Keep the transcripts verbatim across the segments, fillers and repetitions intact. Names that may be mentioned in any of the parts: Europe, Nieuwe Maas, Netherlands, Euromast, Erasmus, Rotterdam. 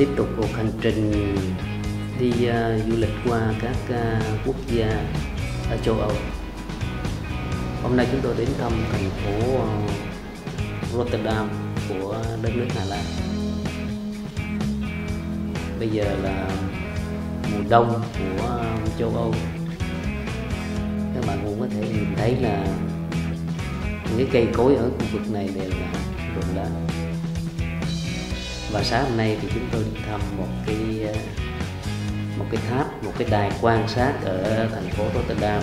tiếp tục cuộc hành trình đi uh, du lịch qua các uh, quốc gia ở châu Âu. Hôm nay chúng tôi đến thăm thành phố uh, Rotterdam của đất nước Hà Lan. Bây giờ là mùa đông của uh, châu Âu. Các bạn cũng có thể nhìn thấy là những cái cây cối ở khu vực này đều là rụng lá. Và sáng hôm nay thì chúng tôi đi thăm một cái một cái tháp, một cái đài quan sát ở thành phố Rotterdam.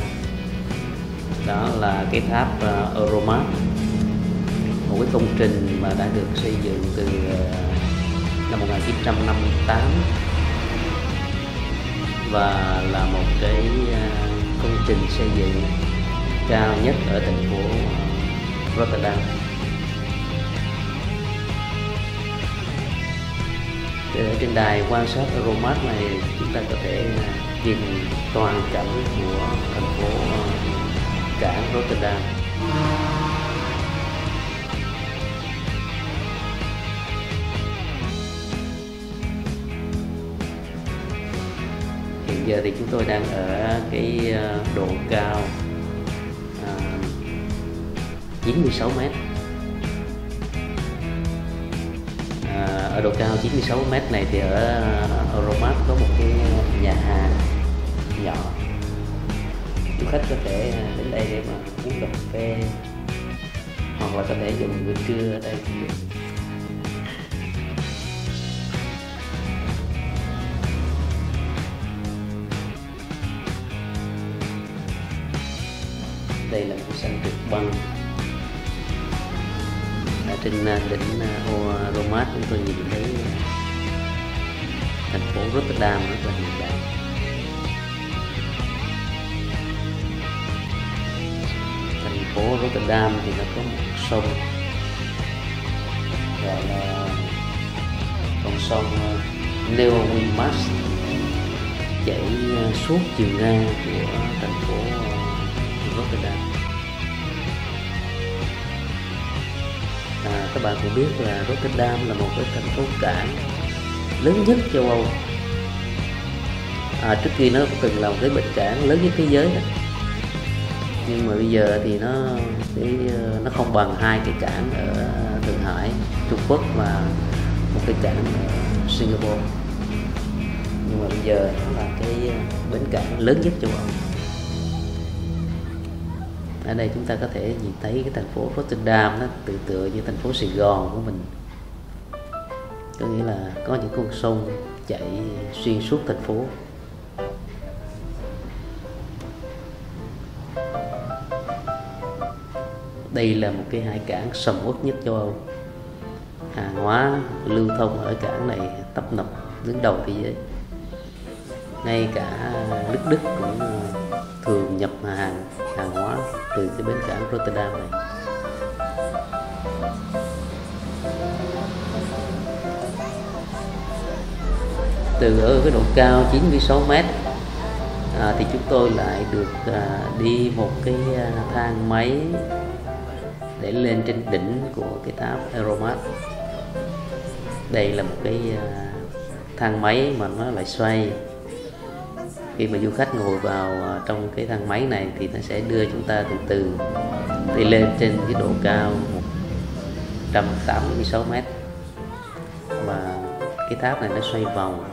Đó là cái tháp Euromast, một cái công trình mà đã được xây dựng từ năm một nghìn chín trăm năm mươi tám và là một cái công trình xây dựng cao nhất ở thành phố Rotterdam. Ở trên đài quan sát Euromast này chúng ta có thể nhìn toàn cảnh của thành phố cảng Rotterdam. Hiện giờ thì chúng tôi đang ở cái độ cao chín mươi sáu mét. Ở độ cao chín mươi sáu mét này thì ở Euromast có một cái nhà hàng nhỏ. Du khách có thể đến đây để mà uống cà phê hoặc là có thể dùng bữa trưa ở đây. Đây là một sân trượt băng. Ở trên đỉnh Euromast chúng tôi nhìn thấy thành phố Rotterdam rất là hiện đại. Thành phố Rotterdam thì nó có một sông gọi là con sông Nieuwe Maas chảy suốt chiều ngang của thành phố Rotterdam. À, các bạn cũng biết là Rotterdam là một cái thành phố cảng lớn nhất châu Âu. À, trước kia nó từng là một cái bến cảng lớn nhất thế giới đó. Nhưng mà bây giờ thì nó cái, nó không bằng hai cái cảng ở Thượng Hải, Trung Quốc và một cái cảng ở Singapore. Nhưng mà bây giờ nó là cái bến cảng lớn nhất châu Âu. Ở đây chúng ta có thể nhìn thấy cái thành phố Rotterdam nó tự tựa như thành phố Sài Gòn của mình. Có nghĩa là có những con sông chảy xuyên suốt thành phố. Đây là một cái hải cảng sầm uất nhất châu Âu. Hàng hóa lưu thông ở cảng này tấp nập đứng đầu thế giới. Ngay cả nước Đức cũng thường nhập hàng hàng hóa từ cái bến cảng Rotterdam này. Từ ở cái độ cao chín mươi sáu mét à, thì chúng tôi lại được à, đi một cái thang máy để lên trên đỉnh của cái tháp Euromast. Đây là một cái à, thang máy mà nó lại xoay. Khi mà du khách ngồi vào trong cái thang máy này thì nó sẽ đưa chúng ta từ từ đi lên trên cái độ cao một trăm tám mươi sáu mét. Và cái tháp này nó xoay vòng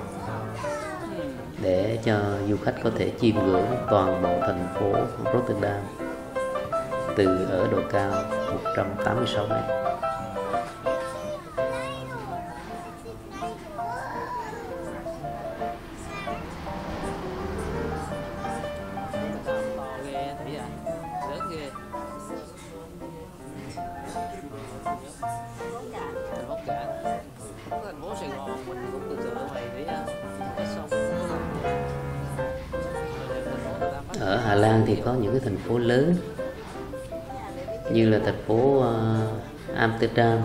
để cho du khách có thể chiêm ngưỡng toàn bộ thành phố Rotterdam từ ở độ cao một trăm tám mươi sáu mét. Ở Hà Lan thì có những cái thành phố lớn như là thành phố Amsterdam,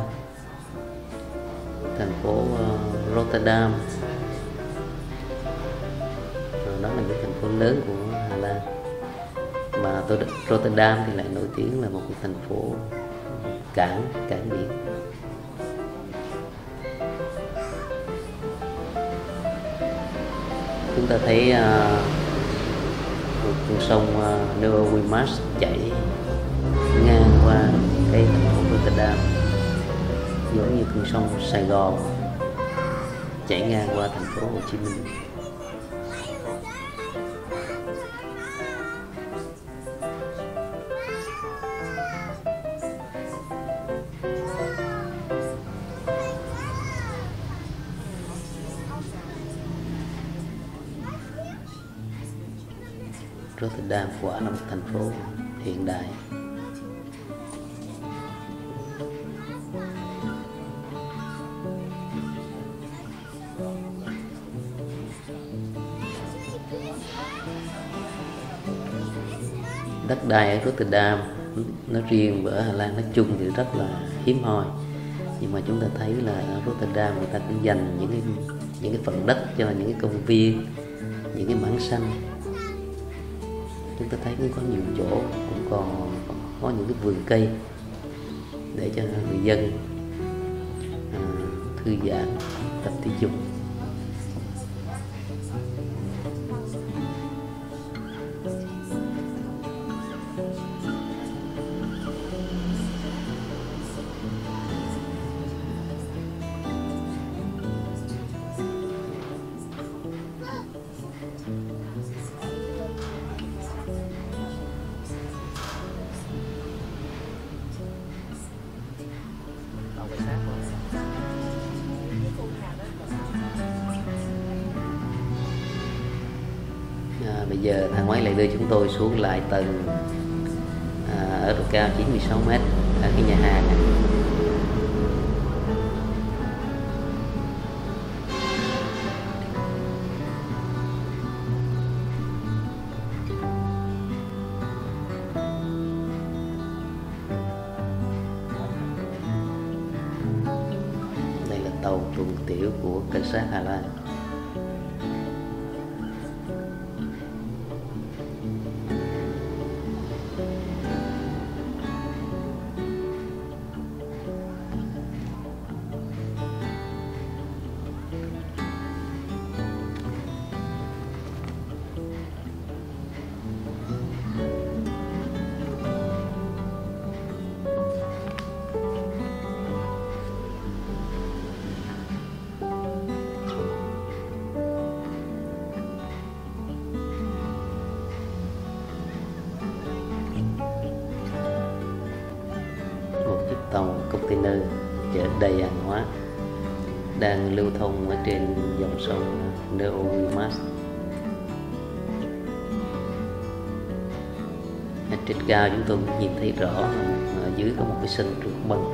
thành phố Rotterdam. Đó là những thành phố lớn của Hà Lan. Mà Rotterdam thì lại nổi tiếng là một cái thành phố cảng, cảng biển. chúng ta thấy một con sông Nieuwe Maas chảy ngang qua cái thành phố Rotterdam, giống như con sông Sài Gòn chảy ngang qua thành phố Hồ Chí Minh. Rotterdam quả là một thành phố hiện đại. Đất đai ở Rotterdam nó riêng và ở Hà Lan nói chung thì rất là hiếm hoi, nhưng mà chúng ta thấy là ở Rotterdam người ta cũng dành những cái những cái phần đất cho những cái công viên, những cái mảng xanh. Chúng ta thấy cũng có nhiều chỗ cũng còn có những cái vườn cây để cho người dân à, thư giãn, tập thể dục. Bây giờ thang máy lại đưa chúng tôi xuống lại tầng à, ở độ cao chín mươi sáu mét ở cái nhà hàng này. Đây là tàu tuần tiểu của cảnh sát Hà Lan. Tàu container chở đầy hàng hóa đang lưu thông ở trên dòng sông Nieuwe Maas. Ở trên cao chúng tôi cũng nhìn thấy rõ ở dưới có một cái sân trượt băng.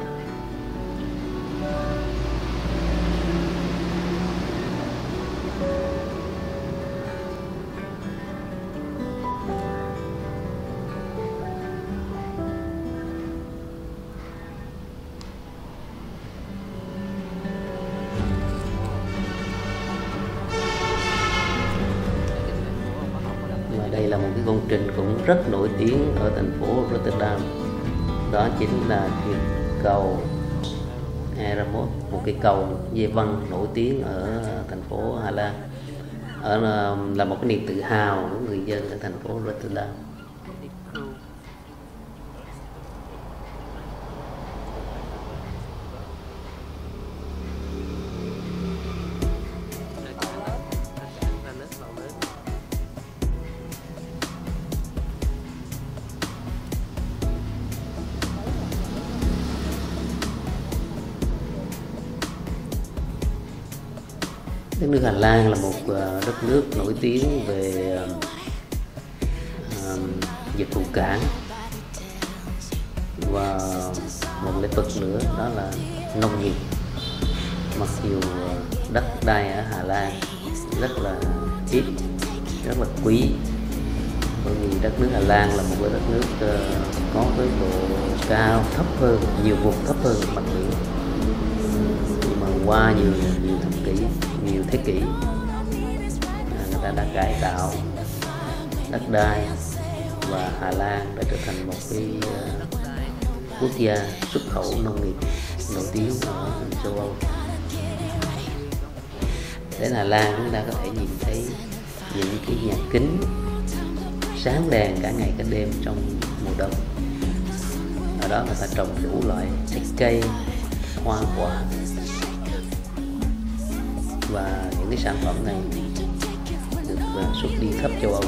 Đây là một cái công trình cũng rất nổi tiếng ở thành phố Rotterdam, đó chính là cầu Erasmus, một cái cầu dây văng nổi tiếng ở thành phố Hà Lan, ở là một cái niềm tự hào của người dân ở thành phố Rotterdam. Đất nước Hà Lan là một đất nước nổi tiếng về dịch vụ cảng, và một lĩnh vực nữa đó là nông nghiệp. Mặc dù đất đai ở Hà Lan rất là ít, rất là quý, bởi vì đất nước Hà Lan là một đất nước có với độ cao thấp hơn, nhiều vùng thấp hơn mặt biển, nhưng mà qua nhiều nhiều thập kỷ, nhiều thế kỷ, người ta đã cải tạo đất đai và Hà Lan đã trở thành một cái quốc gia xuất khẩu nông nghiệp nổi tiếng ở châu Âu. Đến Hà Lan chúng ta có thể nhìn thấy những cái nhà kính sáng đèn cả ngày cả đêm trong mùa đông. Ở đó người ta trồng đủ loại trái cây, hoa quả, và những cái sản phẩm này được xuất đi khắp châu Âu.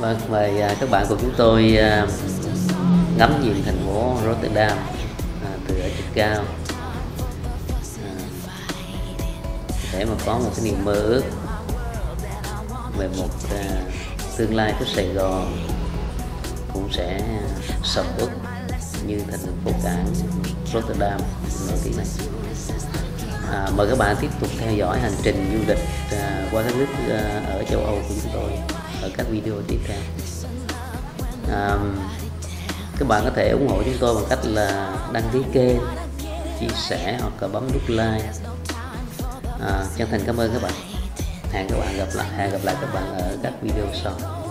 Vâng, và các bạn của chúng tôi ngắm nhìn thành phố Rotterdam từ ở trên cao để mà có một cái niềm mơ ước về một tương lai của Sài Gòn cũng sẽ sầm uất như thành phố cảng Rotterdam nổi tiếng này. À, mời các bạn tiếp tục theo dõi hành trình du lịch à, qua các nước à, ở châu Âu của chúng tôi ở các video tiếp theo. À, các bạn có thể ủng hộ chúng tôi bằng cách là đăng ký kênh, chia sẻ hoặc là bấm nút like. À, chân thành cảm ơn các bạn. Hẹn các bạn gặp lại, hẹn gặp lại các bạn ở các video sau.